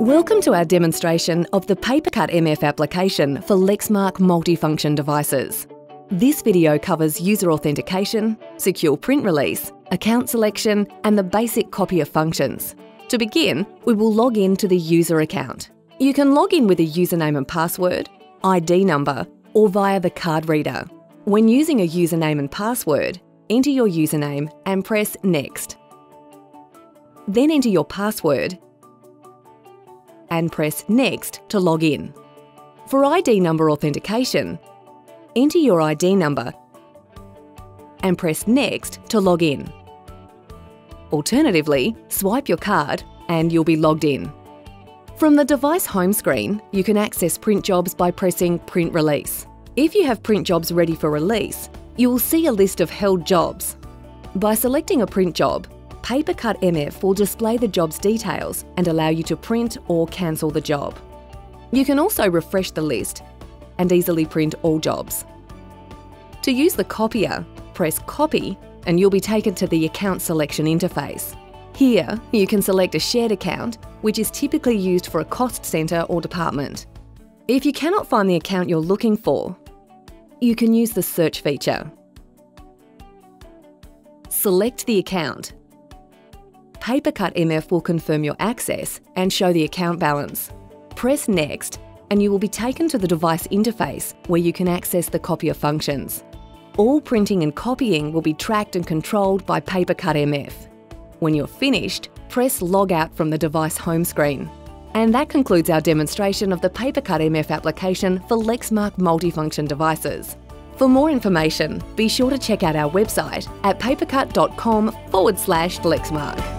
Welcome to our demonstration of the PaperCut MF application for Lexmark multifunction devices. This video covers user authentication, secure print release, account selection, and the basic copier functions. To begin, we will log in to the user account. You can log in with a username and password, ID number, or via the card reader. When using a username and password, enter your username and press Next. Then enter your password and press Next to log in. For ID number authentication, enter your ID number and press Next to log in. Alternatively, swipe your card and you'll be logged in. From the device home screen, you can access print jobs by pressing Print Release. If you have print jobs ready for release, you will see a list of held jobs. By selecting a print job, PaperCut MF will display the job's details and allow you to print or cancel the job. You can also refresh the list and easily print all jobs. To use the copier, press Copy and you'll be taken to the account selection interface. Here, you can select a shared account, which is typically used for a cost centre or department. If you cannot find the account you're looking for, you can use the search feature. Select the account. PaperCut MF will confirm your access and show the account balance. Press Next and you will be taken to the device interface where you can access the copier functions. All printing and copying will be tracked and controlled by PaperCut MF. When you're finished, press Log Out from the device home screen. And that concludes our demonstration of the PaperCut MF application for Lexmark multifunction devices. For more information, be sure to check out our website at papercut.com/Lexmark.